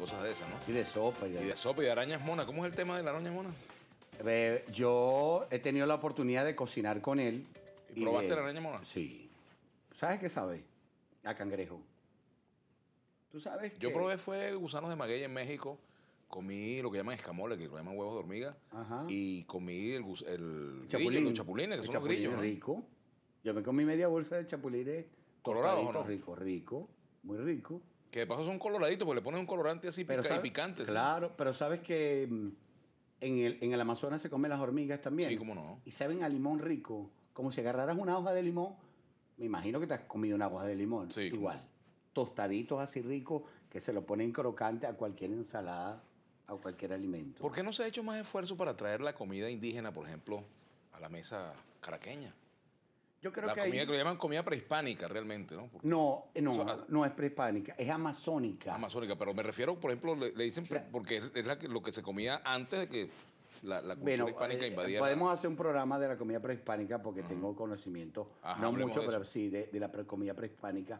cosas de esas, ¿no? Y de sopa. Y de sopa y de arañas monas. ¿Cómo es el tema de la araña mona? Yo he tenido la oportunidad de cocinar con él. ¿Y probaste la araña mona? Sí. ¿Sabes qué sabe? A cangrejo. ¿Tú sabes qué? Yo probé fue gusanos de maguey en México. Comí lo que llaman escamoles, que lo llaman huevos de hormiga. Ajá. Y comí el chapulín. Grillo, los chapulines, que el son chapulín los grillos, ¿no? Rico. Yo me comí media bolsa de chapulines colorados, ¿no? Rico, rico, muy rico. Que de paso son coloraditos, porque le ponen un colorante así picante. Claro, ¿sí? Pero sabes que en el Amazonas se comen las hormigas también. Sí, cómo no. Y saben a limón rico. Como si agarraras una hoja de limón, me imagino que te has comido una hoja de limón. Sí, igual. Como... tostaditos así ricos que se lo ponen crocante a cualquier ensalada, a cualquier alimento. ¿Por qué no se ha hecho más esfuerzo para traer la comida indígena, por ejemplo, a la mesa caraqueña? Yo creo que comida que lo llaman comida prehispánica realmente, ¿no? Porque no es prehispánica, es amazónica. Amazónica, pero me refiero, por ejemplo, le dicen porque es lo que se comía antes de que la comida prehispánica invadiera. Podemos hacer un programa de la comida prehispánica porque tengo conocimiento, no mucho, pero sí, de la comida prehispánica,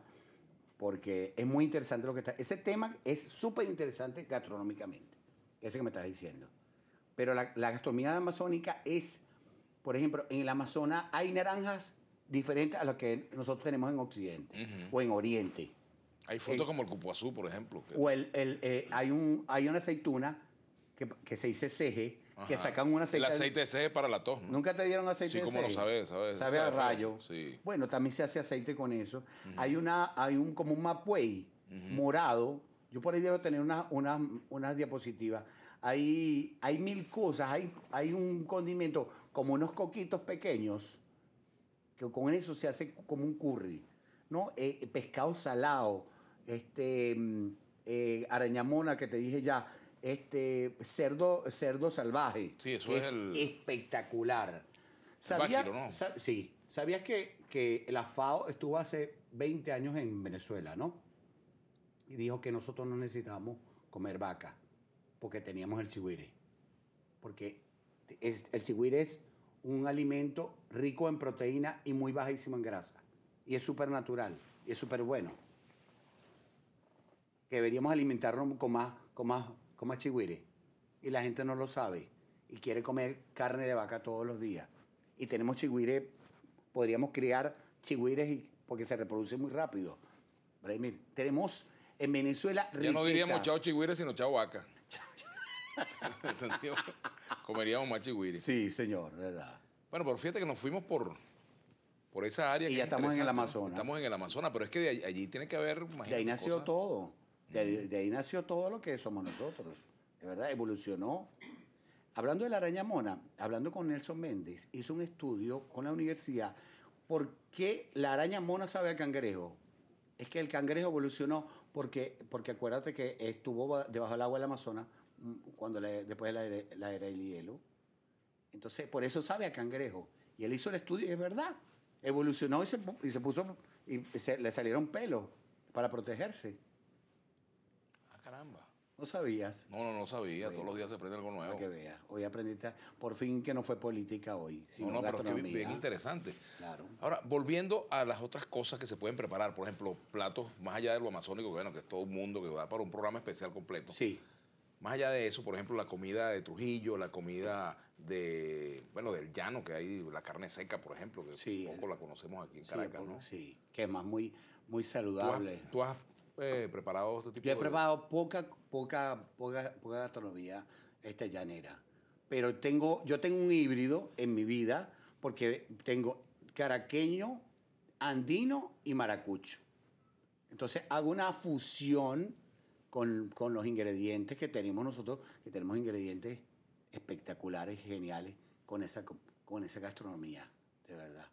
porque es muy interesante lo que está... Ese tema es súper interesante gastronómicamente, ese que me estás diciendo. Pero la gastronomía amazónica es, por ejemplo, en el Amazonas hay naranjas diferentes a las que nosotros tenemos en Occidente o en Oriente. Hay frutos como el cupuazú, por ejemplo. O hay una aceituna que se dice ceje, que sacan un aceite... El aceite de ceje para la tos, ¿no? ¿Nunca te dieron aceite de ceje? Sí, como lo sabes. Sabe a rayo. Sí. Bueno, también se hace aceite con eso. Hay como un mapuey morado. Yo por ahí debo tener unas diapositivas. Hay mil cosas. Hay un condimento como unos coquitos pequeños que con eso se hace como un curry, ¿no? Pescado salado, arañamona que te dije ya, cerdo salvaje. Sí, eso es espectacular. ¿Sabías? ¿No? Sí. ¿Sabías que la FAO estuvo hace 20 años en Venezuela, ¿no? Y dijo que nosotros no necesitábamos comer vaca porque teníamos el chigüire. Porque el chigüire es un alimento rico en proteína y muy bajísimo en grasa. Y es súper natural, y es súper bueno. Que deberíamos alimentarnos con más chigüire. Y la gente no lo sabe. Y quiere comer carne de vaca todos los días. Y tenemos chigüire, podríamos criar chigüires porque se reproduce muy rápido. Vladimir, tenemos... En Venezuela, riqueza. Ya no diríamos chao chigüire, sino chao vaca. ¿Entendido? Comeríamos más chigüire. Sí, señor, verdad. Bueno, pero fíjate que nos fuimos por esa área. Y ya estamos en el Amazonas. Estamos en el Amazonas, pero es que de allí tiene que haber... De ahí nació todo. De ahí nació todo lo que somos nosotros. De verdad, evolucionó. Hablando de la araña mona, hablando con Nelson Méndez, hizo un estudio con la universidad. ¿Por qué la araña mona sabe a cangrejo? Es que el cangrejo evolucionó porque acuérdate que estuvo debajo del agua del Amazonas cuando después de la era del hielo. Entonces, por eso sabe a cangrejo. Y él hizo el estudio y es verdad. Evolucionó y le salieron pelos para protegerse. Ah, caramba. ¿No sabías? No sabía. Bueno, todos los días se aprende algo nuevo. Para que veas. Hoy aprendiste, por fin, que no fue política hoy, sino gastronomía. Pero es que bien interesante. Claro. Ahora, volviendo a las otras cosas que se pueden preparar, por ejemplo, platos más allá de lo amazónico, bueno, que es todo un mundo que va para un programa especial completo. Sí. Más allá de eso, por ejemplo, la comida de Trujillo, la comida del llano, que hay la carne seca, por ejemplo, que sí, poco la conocemos aquí en Caracas, ¿no? Sí, que es más muy saludable. ¿Tú has preparado este tipo de... Yo he preparado poca gastronomía llanera. Pero yo tengo un híbrido en mi vida porque tengo caraqueño, andino y maracucho. Entonces hago una fusión con los ingredientes que tenemos nosotros, que tenemos ingredientes espectaculares, geniales, con esa gastronomía, de verdad.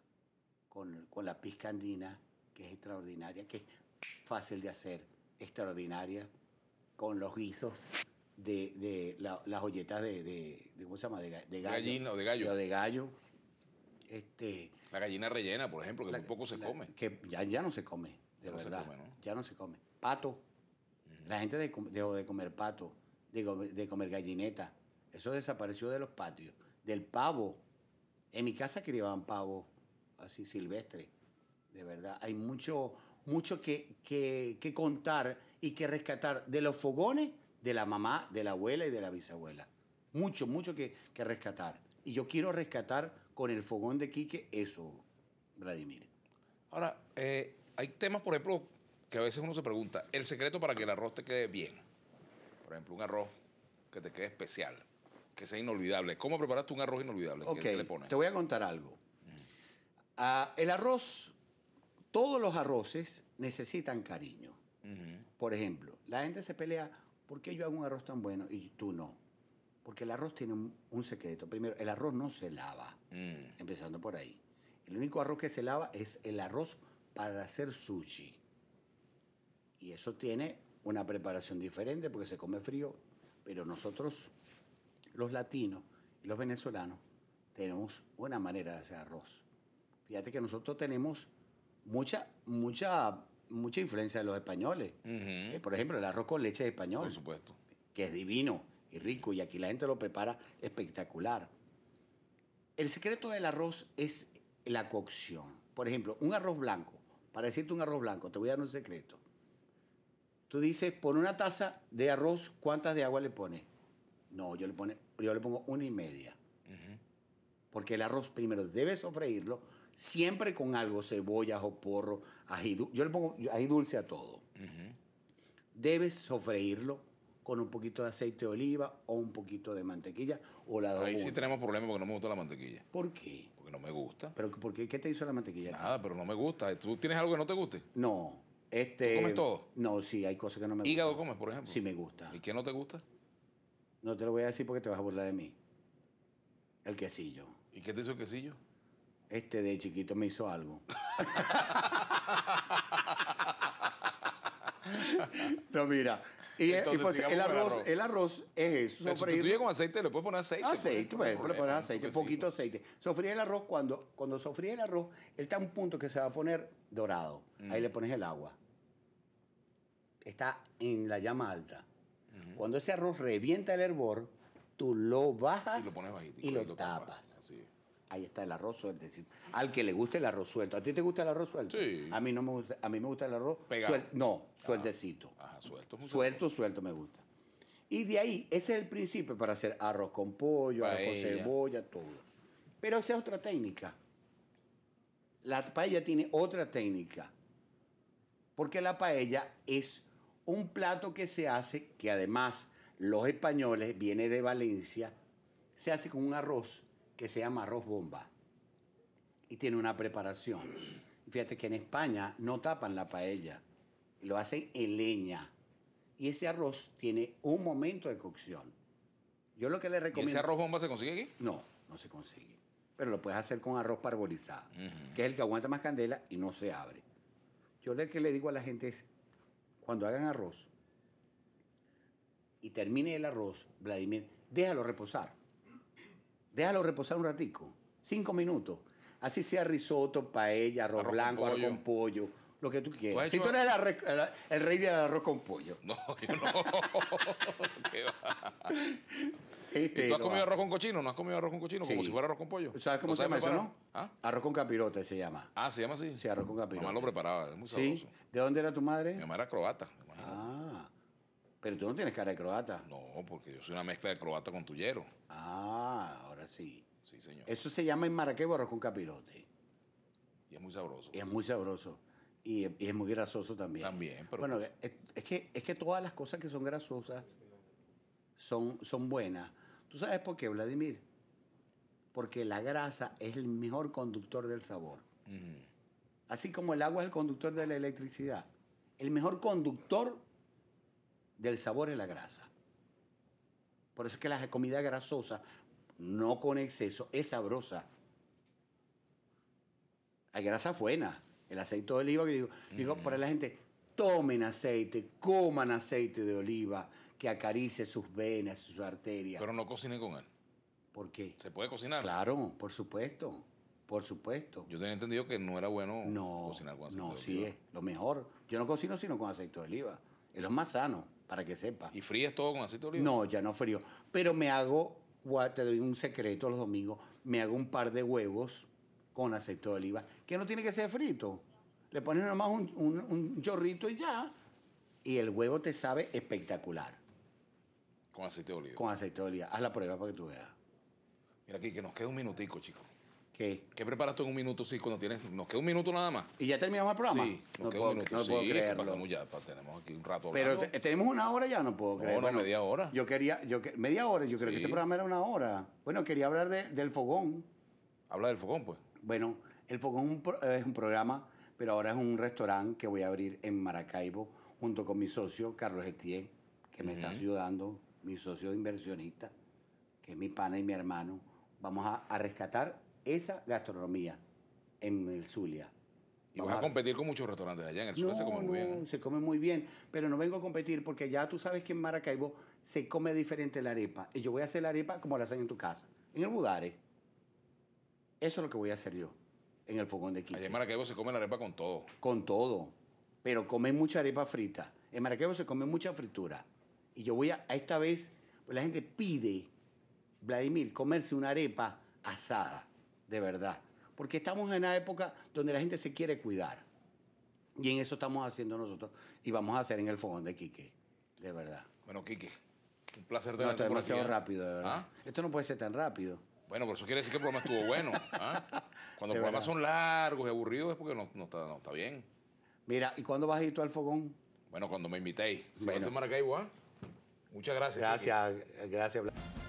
Con la pizca andina, que es extraordinaria, que es fácil de hacer, extraordinaria, con los guisos de las olletas de ¿cómo se llama? De gallo. Gallina o de gallo. De gallo. La gallina rellena, por ejemplo, que muy poco se come. Que ya no se come, de verdad. Se come, ¿no? Ya no se come. Pato. La gente dejó de comer pato, de comer gallineta. Eso desapareció de los patios. Del pavo. En mi casa criaban pavo así silvestre. De verdad, hay mucho que contar y que rescatar de los fogones de la mamá, de la abuela y de la bisabuela. Mucho, mucho que rescatar. Y yo quiero rescatar con el fogón de Quique eso, Vladimir. Ahora, hay temas, por ejemplo, que a veces uno se pregunta. El secreto para que el arroz te quede bien. Por ejemplo, un arroz que te quede especial, que sea inolvidable. ¿Cómo preparas tú un arroz inolvidable? Ok, ¿qué le pones? Te voy a contar algo. El arroz, todos los arroces necesitan cariño. Por ejemplo, la gente se pelea, ¿por qué yo hago un arroz tan bueno y tú no? Porque el arroz tiene un secreto. Primero, el arroz no se lava, empezando por ahí. El único arroz que se lava es el arroz para hacer sushi. Y eso tiene una preparación diferente porque se come frío. Pero nosotros, los latinos y los venezolanos, tenemos una manera de hacer arroz. Fíjate que nosotros tenemos mucha influencia de los españoles. Por ejemplo, el arroz con leche es español. Por supuesto. Que es divino y rico, y aquí la gente lo prepara espectacular. El secreto del arroz es la cocción. Por ejemplo, un arroz blanco. Para decirte un arroz blanco, te voy a dar un secreto. Tú dices, pon una taza de arroz, ¿cuántas de agua le pones? No, yo le pongo 1,5. Porque el arroz primero debes sofreírlo, siempre con algo, cebollas o porro, ají dulce. Yo le pongo ají dulce a todo. Debes sofreírlo con un poquito de aceite de oliva o un poquito de mantequilla o la Ahí sí tenemos problemas porque no me gusta la mantequilla. ¿Por qué? Porque no me gusta. ¿Pero por qué? ¿Qué te hizo la mantequilla? Nada, pero no me gusta. ¿Tú tienes algo que no te guste? No. ¿Tú comes todo? No, sí, hay cosas que no me gustan. ¿Hígado comes, por ejemplo? Sí, me gusta. ¿Y qué no te gusta? No te lo voy a decir porque te vas a burlar de mí. El quesillo. ¿Y qué te hizo el quesillo? De chiquito me hizo algo. No, mira. Y, entonces, el arroz es eso. Si sustituye con aceite, le puedes poner aceite. Aceite, pues, le pones aceite, poquito aceite. Sofríe el arroz, cuando sofríe el arroz, él está a un punto que se va a poner dorado. Ahí le pones el agua. Está en la llama alta. Cuando ese arroz revienta el hervor, tú lo bajas y lo pones bajito, y lo tapas. Así. Ahí está el arroz suelto. Al que le guste el arroz suelto. ¿A ti te gusta el arroz suelto? Sí. A mí no me gusta. A mí me gusta el arroz suelto. No, sueltecito. Ajá, suelto. Suelto me gusta. Y de ahí, ese es el principio para hacer arroz con pollo, paella, arroz con cebolla, todo. Pero esa es otra técnica. La paella tiene otra técnica. Porque la paella es un plato que se hace, que además los españoles, viene de Valencia, se hace con un arroz que se llama arroz bomba y tiene una preparación. Fíjate que en España no tapan la paella, lo hacen en leña y ese arroz tiene un momento de cocción. Yo lo que le recomiendo... ¿Y ese arroz bomba se consigue aquí? No, no se consigue, pero lo puedes hacer con arroz parbolizado, que es el que aguanta más candela y no se abre. Yo lo que le digo a la gente es, cuando hagan arroz y termine el arroz, Vladimir, déjalo reposar. Déjalo reposar un ratico, 5 minutos. Así sea risotto, paella, arroz blanco, arroz con pollo, lo que tú quieras. Si tú eres el rey del arroz con pollo. No, yo no. ¿Qué va? ¿Tú has comido arroz con cochino? ¿No has comido arroz con cochino? Sí. Como si fuera arroz con pollo. ¿Sabes cómo se llama eso, no? ¿Ah? Arroz con capirote se llama. Ah, ¿se llama así? Sí, arroz con capirote. Mamá lo preparaba, era muy sabroso. ¿Sí? ¿De dónde era tu madre? Mi mamá era croata. Ah. Pero tú no tienes cara de croata. No, porque yo soy una mezcla de croata con tuyero. Ah, ahora sí. Sí, señor. Eso se llama en Maracaibo arroz con capirote. Y es muy sabroso. Y es muy sabroso. Y es muy grasoso también. También, pero... Bueno, es que todas las cosas que son grasosas son buenas. ¿Tú sabes por qué, Vladimir? Porque la grasa es el mejor conductor del sabor. Así como el agua es el conductor de la electricidad. El mejor conductor del sabor es la grasa. Por eso es que la comida grasosa, no con exceso, es sabrosa. Hay grasa buena. El aceite de oliva, que digo para la gente, tomen aceite, coman aceite de oliva, que acaricie sus venas, sus arterias. Pero no cocinen con él. ¿Por qué? ¿Se puede cocinar? Claro, por supuesto. Por supuesto. Yo tenía entendido que no era bueno cocinar con aceite de oliva. No, sí es lo mejor. Yo no cocino sino con aceite de oliva. Es lo más sano. Para que sepa. ¿Y fríes todo con aceite de oliva? No, ya no frío. Pero me hago, te doy un secreto los domingos, me hago un par de huevos con aceite de oliva, que no tiene que ser frito. Le pones nomás un chorrito y ya. Y el huevo te sabe espectacular. Con aceite de oliva. Con aceite de oliva. Haz la prueba para que tú veas. Mira aquí, que nos queda un minutico, chico. ¿Qué? ¿Qué preparas tú en un minuto, sí, cuando tienes? Nos queda un minuto nada más. ¿Y ya terminamos el programa? Sí, no puedo creerlo. Pasamos ya, tenemos aquí un rato. Pero tenemos una hora ya, no puedo creerlo. No, bueno, media hora. Yo quería, media hora, yo creo que este programa era una hora. Bueno, quería hablar del fogón. Habla del fogón, pues. Bueno, el fogón es un programa, pero ahora es un restaurante que voy a abrir en Maracaibo junto con mi socio, Carlos Etier, que me está ayudando, mi socio inversionista, que es mi pana y mi hermano. Vamos a rescatar esa gastronomía en el Zulia. Y vas a competir con muchos restaurantes allá. En el Zulia se come muy bien. Se come muy bien, pero no vengo a competir porque ya tú sabes que en Maracaibo se come diferente la arepa. Y yo voy a hacer la arepa como la hacen en tu casa, en el budare. Eso es lo que voy a hacer yo en el fogón de Kike. Allá en Maracaibo se come la arepa con todo. Con todo, pero comen mucha arepa frita. En Maracaibo se come mucha fritura. Y yo voy a esta vez, pues la gente pide, Vladimir, comerse una arepa asada. De verdad. Porque estamos en una época donde la gente se quiere cuidar. Y en eso estamos haciendo nosotros. Y vamos a hacer en el fogón de Kike. De verdad. Bueno, Kike, un placer tenerte por aquí. No, esto es demasiado rápido, de verdad. ¿Ah? Esto no puede ser tan rápido. Bueno, por eso quiere decir que el programa estuvo bueno. ¿Ah? Cuando los programas son largos y aburridos es porque no está bien. Mira, ¿y cuándo vas a ir tú al fogón? Bueno, cuando me invitéis. Bueno. Si vas a Maracaibo, ¿ah? Muchas gracias. Gracias, Kike. Gracias.